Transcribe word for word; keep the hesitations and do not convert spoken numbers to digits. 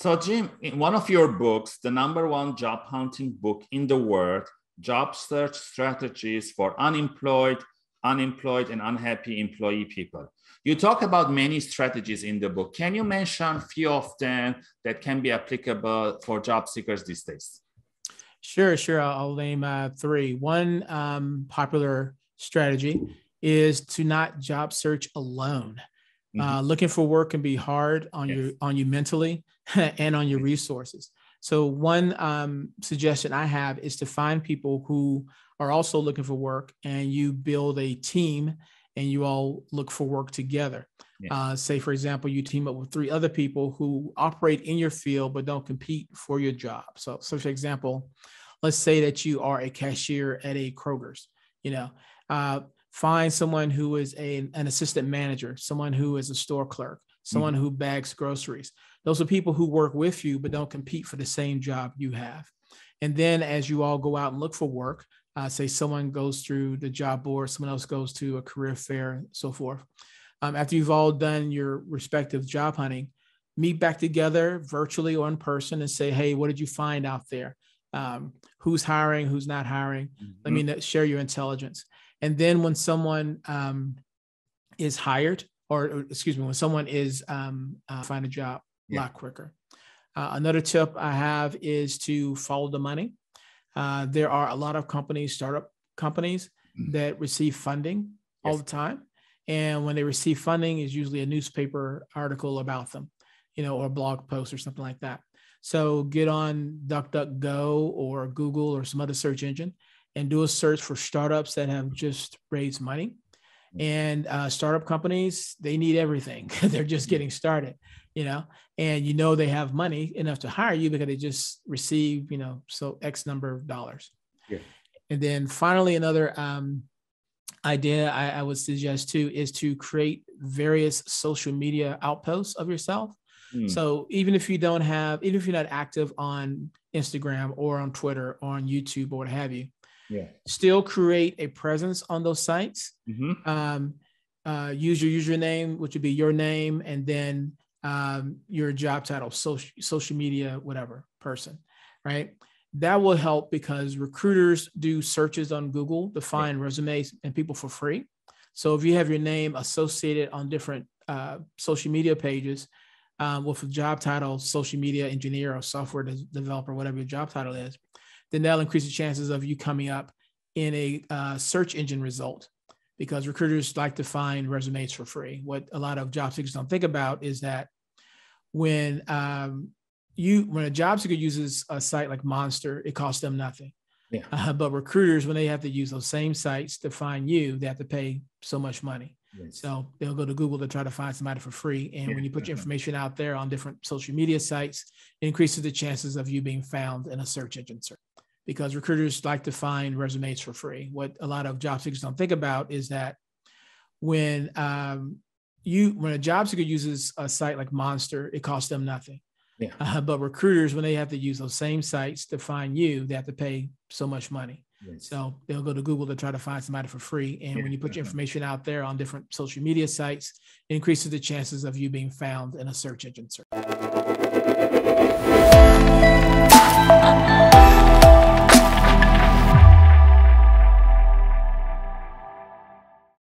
So Jim, in one of your books, the number one job hunting book in the world, Job Search Strategies for Unemployed, Unemployed and Unhappy Employee People. You talk about many strategies in the book. Can you mention a few of them that can be applicable for job seekers these days? Sure, sure. I'll name uh, three. One um, popular strategy is to not job search alone. Mm-hmm. Uh, looking for work can be hard on yes. you, on you mentally and on your resources. So one um, suggestion I have is to find people who are also looking for work, and you build a team and you all look for work together. Yes. Uh, say, for example, you team up with three other people who operate in your field but don't compete for your job. So, so for example, let's say that you are a cashier at a Kroger's, you know, uh, find someone who is a, an assistant manager, someone who is a store clerk, someone mm-hmm. who bags groceries. Those are people who work with you but don't compete for the same job you have. And then as you all go out and look for work, uh, say someone goes through the job board, someone else goes to a career fair and so forth. Um, after you've all done your respective job hunting, meet back together virtually or in person and say, hey, what did you find out there? Um, who's hiring? Who's not hiring? Mm-hmm. Let me know, share your intelligence. And then when someone um, is hired or, or excuse me, when someone is um, uh, find a job, a lot quicker. Uh, another tip I have is to follow the money. Uh, there are a lot of companies, startup companies mm-hmm. that receive funding yes. all the time. And when they receive funding, is usually a newspaper article about them, you know, or a blog post or something like that. So get on DuckDuckGo or Google or some other search engine and do a search for startups that have just raised money. And uh, startup companies, they need everything. They're just getting started, you know, and you know, they have money enough to hire you because they just receive, you know, so X number of dollars. Yeah. And then finally, another um, idea I, I would suggest too, is to create various social media outposts of yourself. Mm. So even if you don't have, even if you're not active on Instagram or on Twitter or on YouTube or what have you, yeah. still create a presence on those sites. Mm-hmm. Um, uh, use your username, which would be your name, and then um, your job title, social social media, whatever person, right? That will help because recruiters do searches on Google to find yeah. resumes and people for free. So if you have your name associated on different uh, social media pages um, with a job title, social media engineer or software developer, whatever your job title is, then that'll increase the chances of you coming up in a uh, search engine result because recruiters like to find resumes for free. What a lot of job seekers don't think about is that when um, you when a job seeker uses a site like Monster, it costs them nothing. Yeah. Uh, but recruiters, when they have to use those same sites to find you, they have to pay so much money. Yes. So they'll go to Google to try to find somebody for free. And yeah. when you put your information out there on different social media sites, it increases the chances of you being found in a search engine search. Because recruiters like to find resumes for free. What a lot of job seekers don't think about is that when um, you when a job seeker uses a site like Monster, it costs them nothing. Yeah. Uh, but recruiters, when they have to use those same sites to find you, they have to pay so much money. Yes. So they'll go to Google to try to find somebody for free. And yeah. when you put your information out there on different social media sites, it increases the chances of you being found in a search engine search.